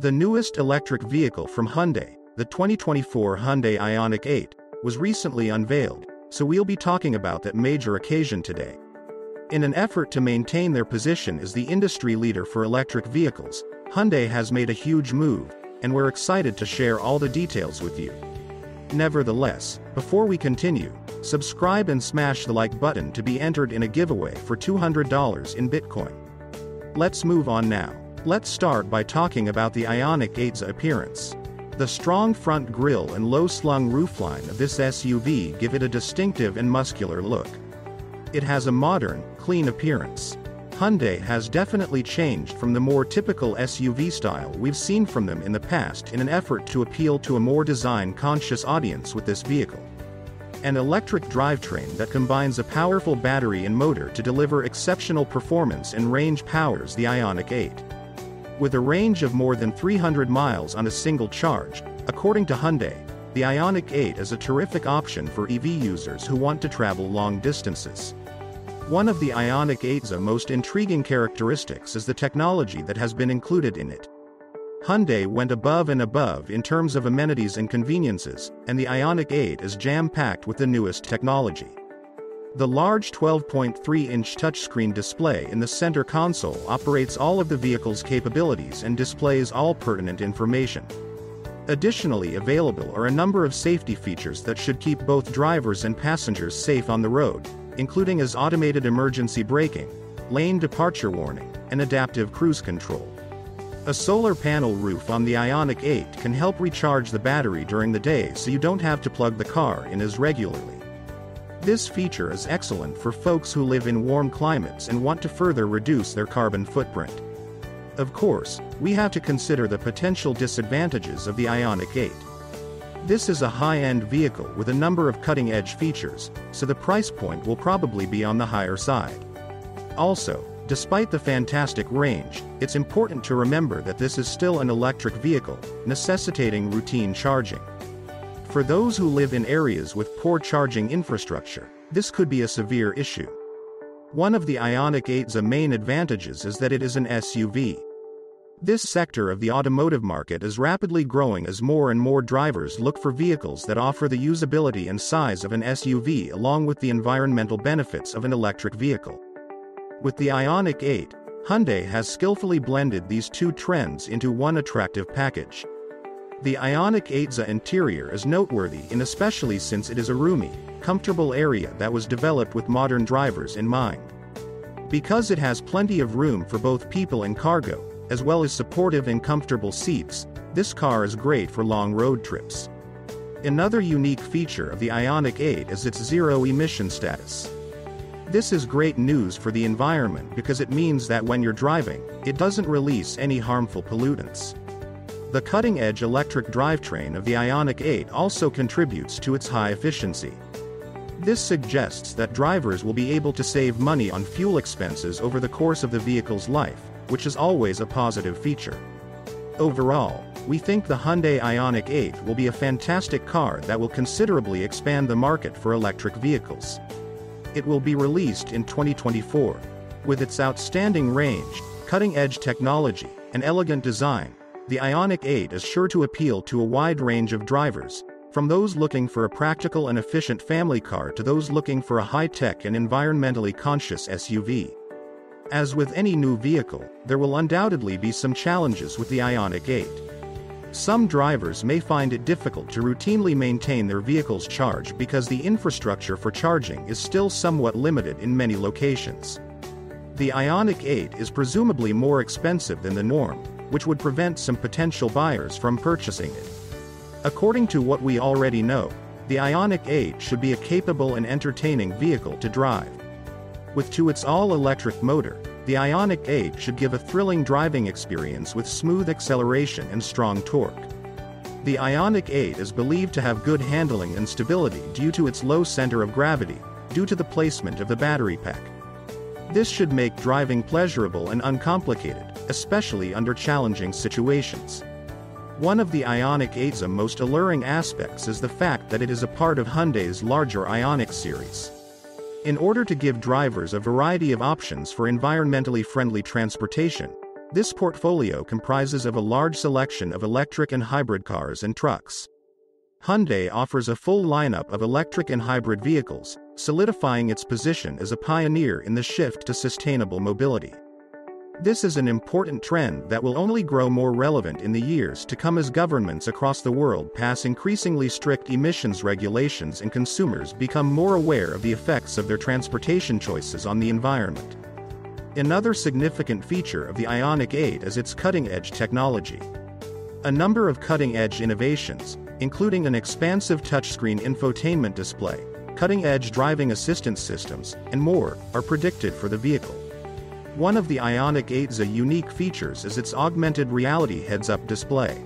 The newest electric vehicle from Hyundai, the 2024 Hyundai IONIQ 8, was recently unveiled, so we'll be talking about that major occasion today. In an effort to maintain their position as the industry leader for electric vehicles, Hyundai has made a huge move, and we're excited to share all the details with you. Nevertheless, before we continue, subscribe and smash the like button to be entered in a giveaway for $200 in Bitcoin. Let's move on now. Let's start by talking about the IONIQ 8's appearance. The strong front grille and low-slung roofline of this SUV give it a distinctive and muscular look. It has a modern, clean appearance. Hyundai has definitely changed from the more typical SUV style we've seen from them in the past in an effort to appeal to a more design-conscious audience with this vehicle. An electric drivetrain that combines a powerful battery and motor to deliver exceptional performance and range powers the IONIQ 8. With a range of more than 300 miles on a single charge, according to Hyundai, the IONIQ 8 is a terrific option for EV users who want to travel long distances. One of the IONIQ 8's most intriguing characteristics is the technology that has been included in it. Hyundai went above and above in terms of amenities and conveniences, and the IONIQ 8 is jam-packed with the newest technology. The large 12.3-inch touchscreen display in the center console operates all of the vehicle's capabilities and displays all pertinent information. Additionally available are a number of safety features that should keep both drivers and passengers safe on the road, including as automated emergency braking, lane departure warning, and adaptive cruise control. A solar panel roof on the IONIQ 8 can help recharge the battery during the day so you don't have to plug the car in as regularly. This feature is excellent for folks who live in warm climates and want to further reduce their carbon footprint. Of course, we have to consider the potential disadvantages of the IONIQ 8. This is a high-end vehicle with a number of cutting-edge features, so the price point will probably be on the higher side. Also, despite the fantastic range, it's important to remember that this is still an electric vehicle, necessitating routine charging. For those who live in areas with poor charging infrastructure, this could be a severe issue. One of the IONIQ 8's main advantages is that it is an SUV. This sector of the automotive market is rapidly growing as more and more drivers look for vehicles that offer the usability and size of an SUV along with the environmental benefits of an electric vehicle. With the IONIQ 8, Hyundai has skillfully blended these two trends into one attractive package. The IONIQ 8's interior is noteworthy and especially since it is a roomy, comfortable area that was developed with modern drivers in mind. Because it has plenty of room for both people and cargo, as well as supportive and comfortable seats, this car is great for long road trips. Another unique feature of the IONIQ 8 is its zero-emission status. This is great news for the environment because it means that when you're driving, it doesn't release any harmful pollutants. The cutting-edge electric drivetrain of the IONIQ 8 also contributes to its high efficiency. This suggests that drivers will be able to save money on fuel expenses over the course of the vehicle's life, which is always a positive feature. Overall, we think the Hyundai IONIQ 8 will be a fantastic car that will considerably expand the market for electric vehicles. It will be released in 2024. With its outstanding range, cutting-edge technology, and elegant design, the IONIQ 8 is sure to appeal to a wide range of drivers, from those looking for a practical and efficient family car to those looking for a high-tech and environmentally conscious SUV. As with any new vehicle, there will undoubtedly be some challenges with the IONIQ 8. Some drivers may find it difficult to routinely maintain their vehicle's charge because the infrastructure for charging is still somewhat limited in many locations. The IONIQ 8 is presumably more expensive than the norm, which would prevent some potential buyers from purchasing it. According to what we already know, the IONIQ 8 should be a capable and entertaining vehicle to drive. With its all-electric motor, the IONIQ 8 should give a thrilling driving experience with smooth acceleration and strong torque. The IONIQ 8 is believed to have good handling and stability due to its low center of gravity, due to the placement of the battery pack. This should make driving pleasurable and uncomplicated, especially under challenging situations. One of the IONIQ 8's most alluring aspects is the fact that it is a part of Hyundai's larger IONIQ series. In order to give drivers a variety of options for environmentally friendly transportation, This portfolio comprises of a large selection of electric and hybrid cars and trucks. Hyundai offers a full lineup of electric and hybrid vehicles, solidifying its position as a pioneer in the shift to sustainable mobility. This is an important trend that will only grow more relevant in the years to come as governments across the world pass increasingly strict emissions regulations and consumers become more aware of the effects of their transportation choices on the environment. Another significant feature of the IONIQ 8 is its cutting-edge technology. A number of cutting-edge innovations, including an expansive touchscreen infotainment display, cutting-edge driving assistance systems, and more, are predicted for the vehicle. One of the IONIQ 8's unique features is its augmented reality heads-up display.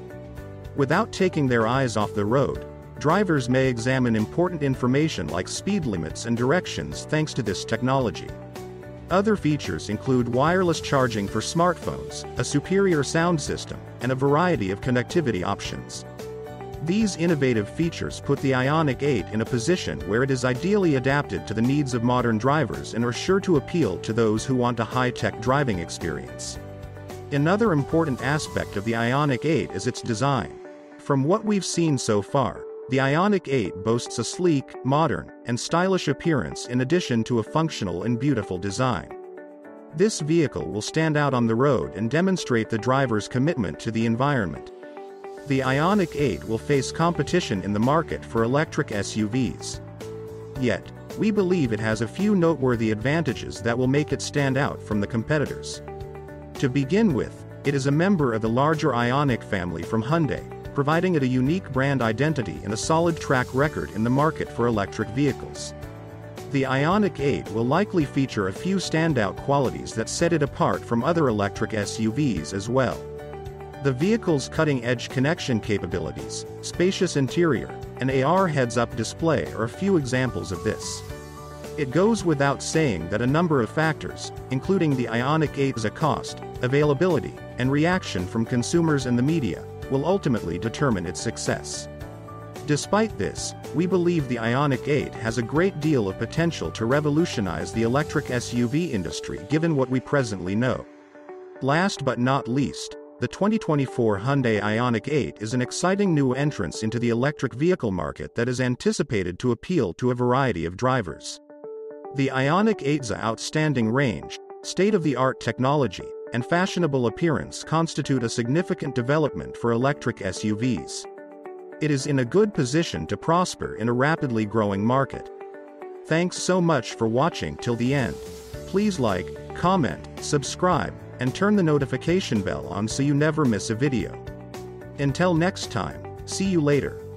Without taking their eyes off the road, drivers may examine important information like speed limits and directions thanks to this technology. Other features include wireless charging for smartphones, a superior sound system, and a variety of connectivity options. These innovative features put the IONIQ 8 in a position where it is ideally adapted to the needs of modern drivers and are sure to appeal to those who want a high-tech driving experience. Another important aspect of the IONIQ 8 is its design. From what we've seen so far, the IONIQ 8 boasts a sleek, modern, and stylish appearance in addition to a functional and beautiful design. This vehicle will stand out on the road and demonstrate the driver's commitment to the environment. The IONIQ 8 will face competition in the market for electric SUVs. Yet, we believe it has a few noteworthy advantages that will make it stand out from the competitors. To begin with, it is a member of the larger IONIQ family from Hyundai, providing it a unique brand identity and a solid track record in the market for electric vehicles. The IONIQ 8 will likely feature a few standout qualities that set it apart from other electric SUVs as well. The vehicle's cutting-edge connection capabilities, spacious interior, and AR heads-up display are a few examples of this. It goes without saying that a number of factors, including the IONIQ 8's cost, availability, and reaction from consumers and the media, will ultimately determine its success. Despite this, we believe the IONIQ 8 has a great deal of potential to revolutionize the electric SUV industry given what we presently know. Last but not least, the 2024 Hyundai IONIQ 8 is an exciting new entrance into the electric vehicle market that is anticipated to appeal to a variety of drivers. The IONIQ 8's outstanding range, state-of-the-art technology, and fashionable appearance constitute a significant development for electric SUVs. It is in a good position to prosper in a rapidly growing market. Thanks so much for watching till the end. Please like, comment, subscribe, and turn the notification bell on so you never miss a video. Until next time, see you later.